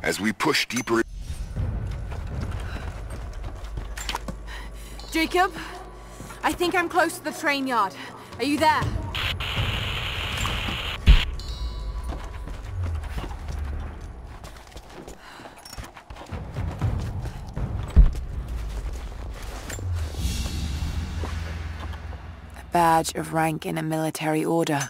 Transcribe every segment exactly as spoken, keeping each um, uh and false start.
As we push deeper... Jacob, I think I'm close to the train yard. Are you there? A badge of rank in a military order.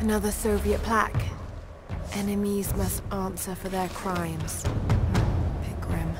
Another Soviet plaque. Enemies must answer for their crimes. A bit grim.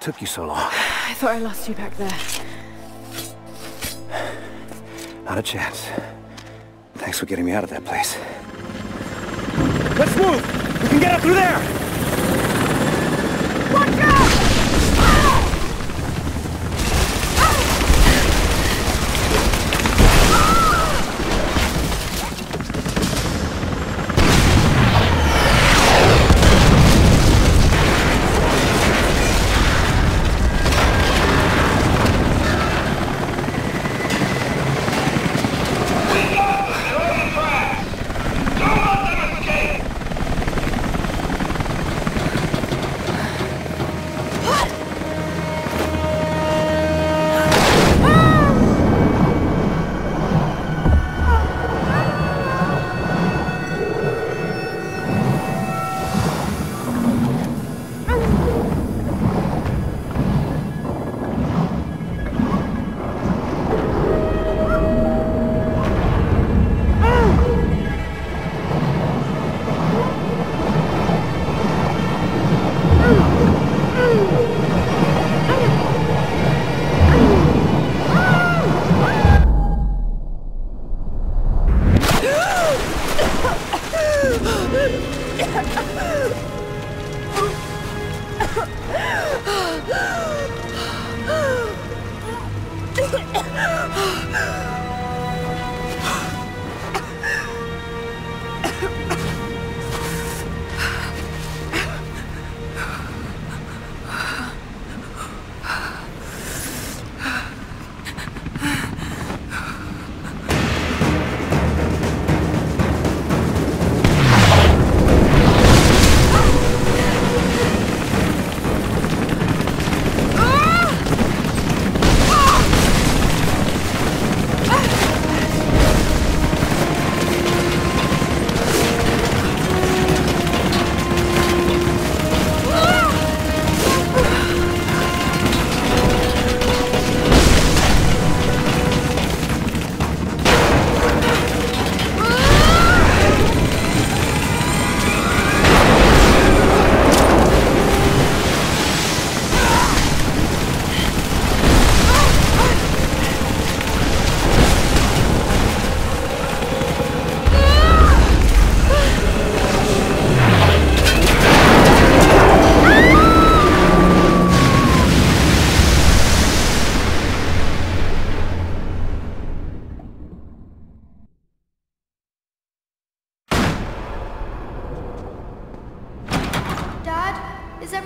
Took you so long. I thought I lost you back there. Not a chance. Thanks for getting me out of that place. Let's move! We can get up through there! Watch out!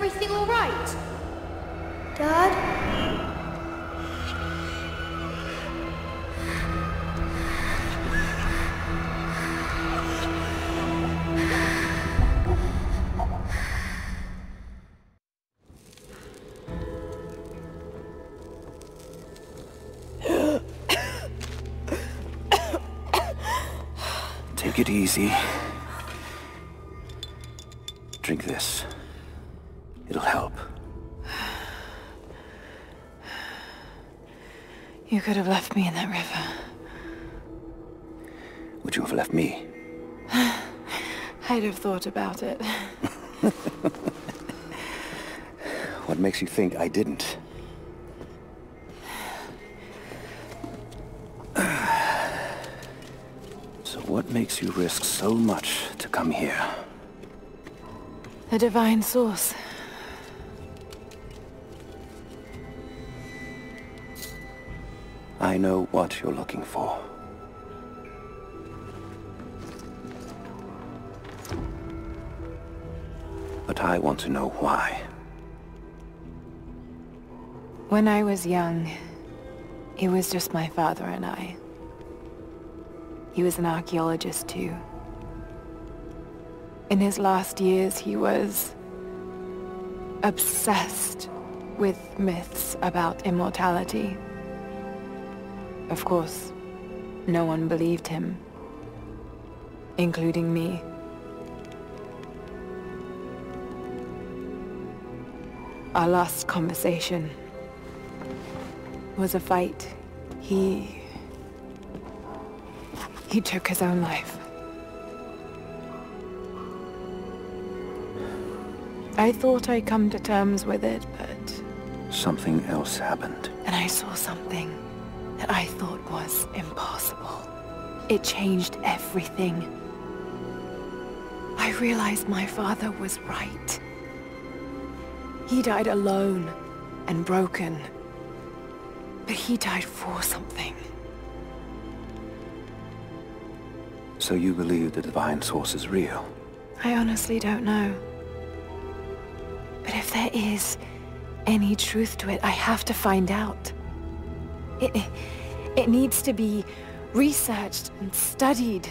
everything all right? Dad? Take it easy. Drink this. It'll help. You could have left me in that river. Would you have left me? I'd have thought about it. What makes you think I didn't? So what makes you risk so much to come here? The divine source. I know what you're looking for. But I want to know why. When I was young, it was just my father and I. He was an archaeologist too. In his last years, he was obsessed with myths about immortality. Of course, no one believed him, including me. Our last conversation was a fight. He... he took his own life. I thought I'd come to terms with it, but... something else happened. And I saw something that I thought was impossible. It changed everything. I realized my father was right. He died alone and broken. But he died for something. So you believe the divine source is real? I honestly don't know. But if there is any truth to it, I have to find out. It, it needs to be researched and studied.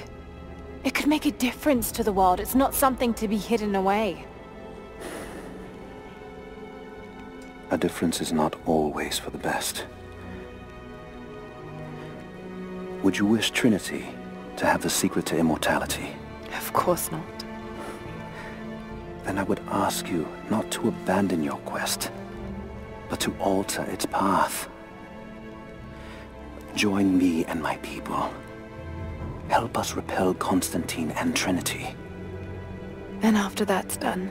It could make a difference to the world. It's not something to be hidden away. A difference is not always for the best. Would you wish Trinity to have the secret to immortality? Of course not. Then I would ask you not to abandon your quest, but to alter its path. Join me and my people. Help us repel Constantine and Trinity. And after that's done?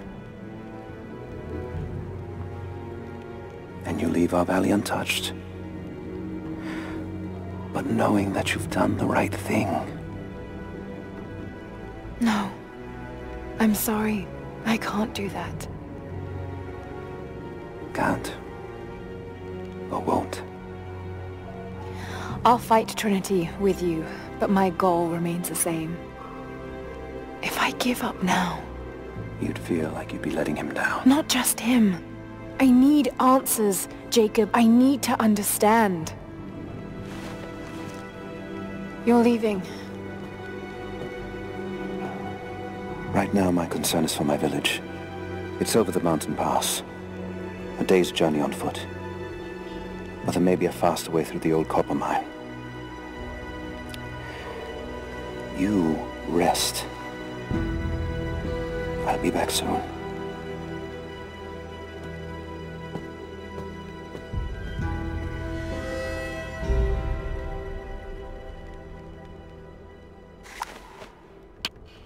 And you leave our valley untouched. But knowing that you've done the right thing. No. I'm sorry. I can't do that. Can't? Or won't? I'll fight Trinity with you, but my goal remains the same. If I give up now... You'd feel like you'd be letting him down. Not just him. I need answers, Jacob. I need to understand. You're leaving. Right now, my concern is for my village. It's over the mountain pass. A day's journey on foot. But there may be a faster way through the old copper mine. You rest. I'll be back soon.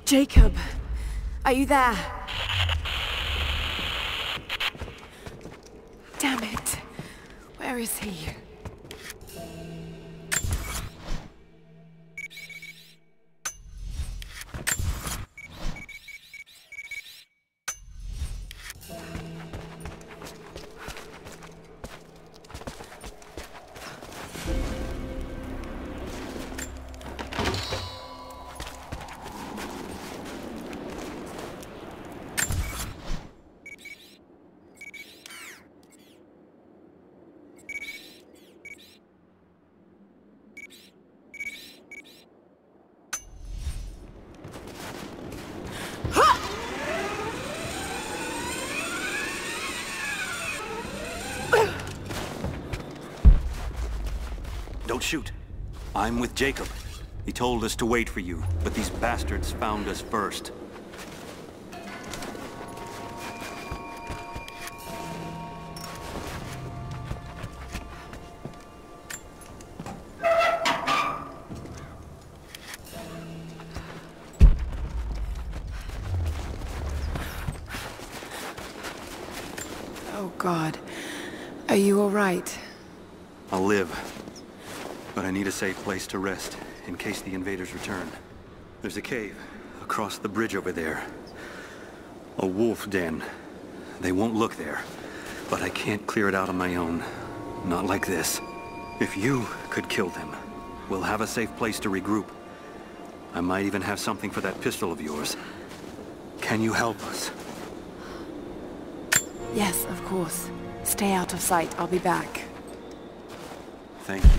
Jacob! Are you there? Damn it. Where is he? Don't shoot. I'm with Jacob. He told us to wait for you, but these bastards found us first. Oh God, are you all right? I'll live, but I need a safe place to rest. In case the invaders return. There's a cave across the bridge over there. A wolf den. They won't look there, but I can't clear it out on my own. Not like this. If you could kill them, we'll have a safe place to regroup. I might even have something for that pistol of yours. Can you help us? Yes, of course. Stay out of sight. I'll be back. Thank you.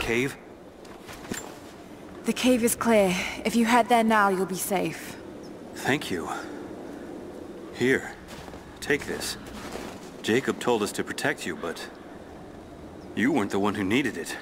Cave? The cave is clear. If you head there now, you'll be safe. Thank you. Here, take this. Jacob told us to protect you, but you weren't the one who needed it.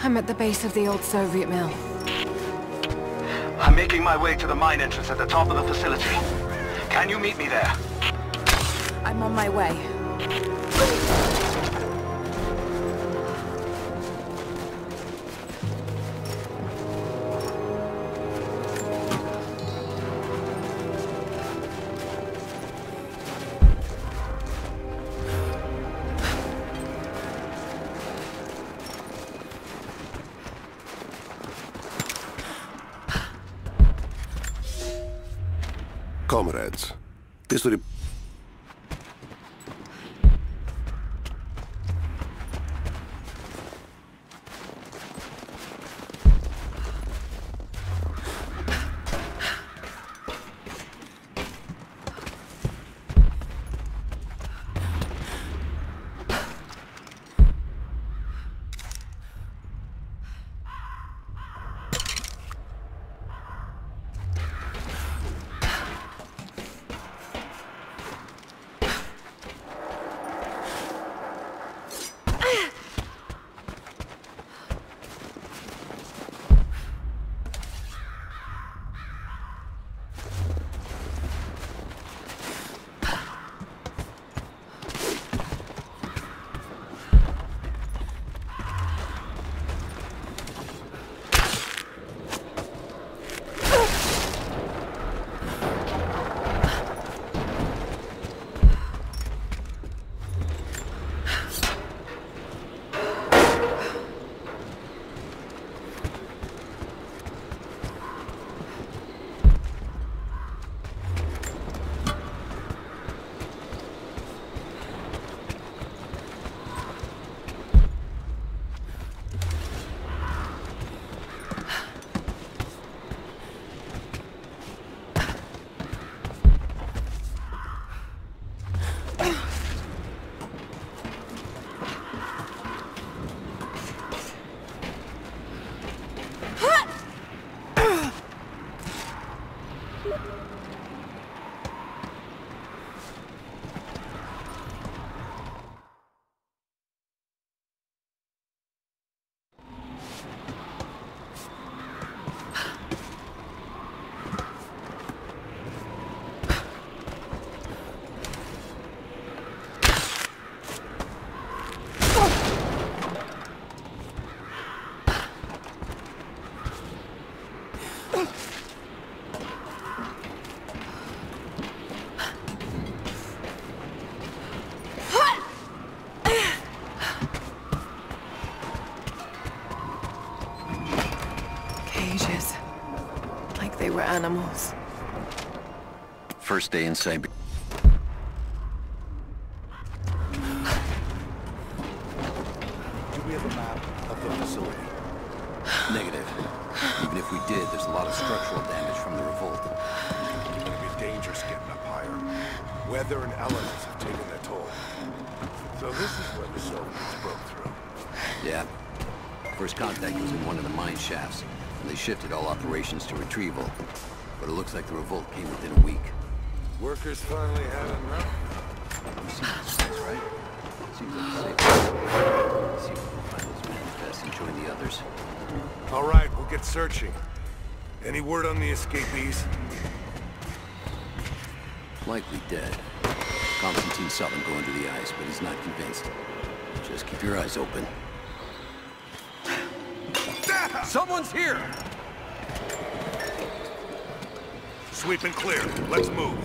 I'm at the base of the old Soviet mill. I'm making my way to the mine entrance at the top of the facility. Can you meet me there? I'm on my way. Comrades, this re- Animals. First day in Siberia. Do we have a map of the facility? Negative. Even if we did, there's a lot of structural damage from the revolt. It's going to be dangerous getting up higher. Weather and elements have taken their toll. So this is where the Soviets broke through. Yeah. First contact was in one of the mine shafts. They shifted all operations to retrieval, but it looks like the revolt came within a week. Workers finally had enough. That's right. Seems like a safe way. Let's see if we can find those manifests and join the others. All right, we'll get searching. Any word on the escapees? Likely dead. Constantine saw them go into the ice, but he's not convinced. Just keep your eyes open. Someone's here! Sweep and clear. Let's move.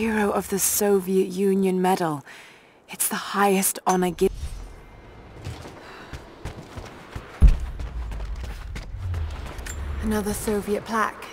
Hero of the Soviet Union Medal. It's the highest honor given. Another Soviet plaque.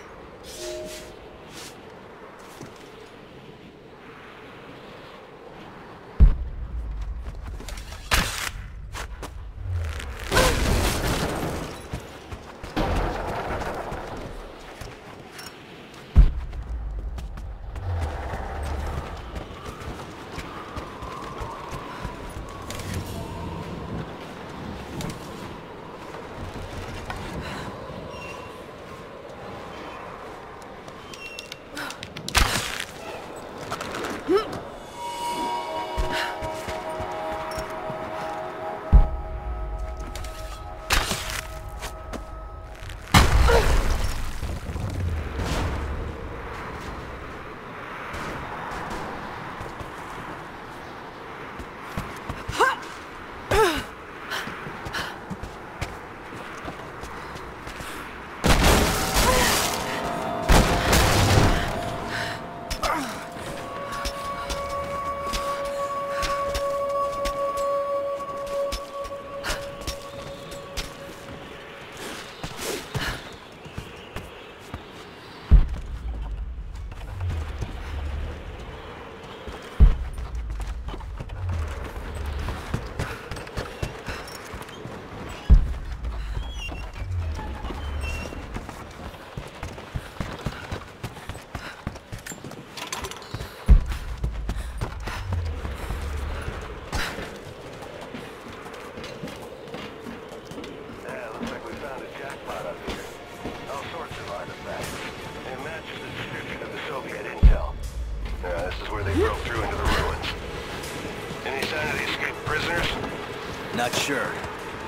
Not sure.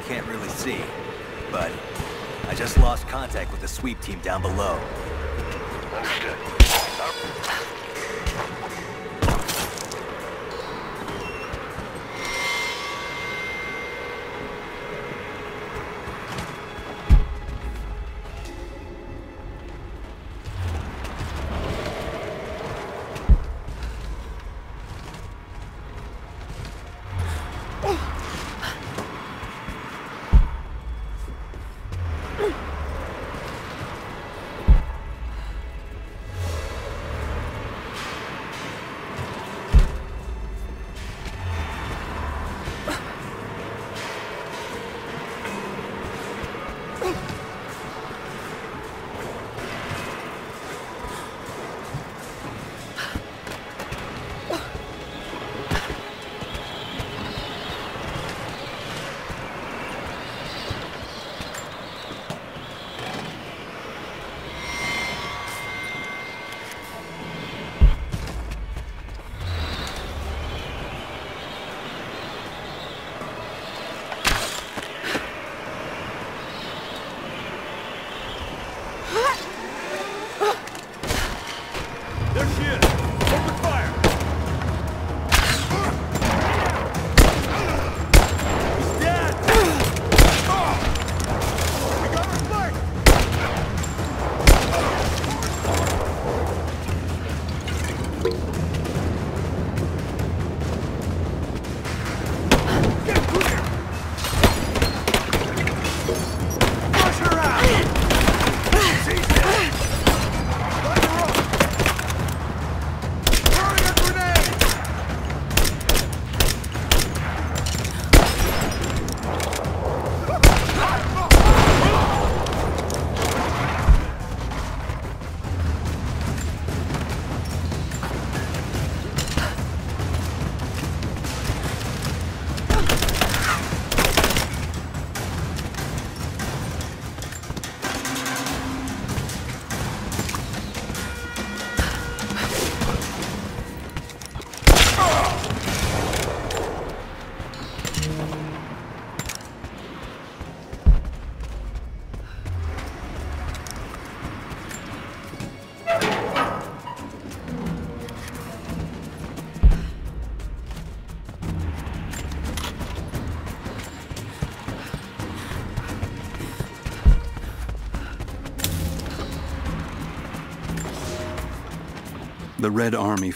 Can't really see. But I just lost contact with the sweep team down below. Understood. The Red Army.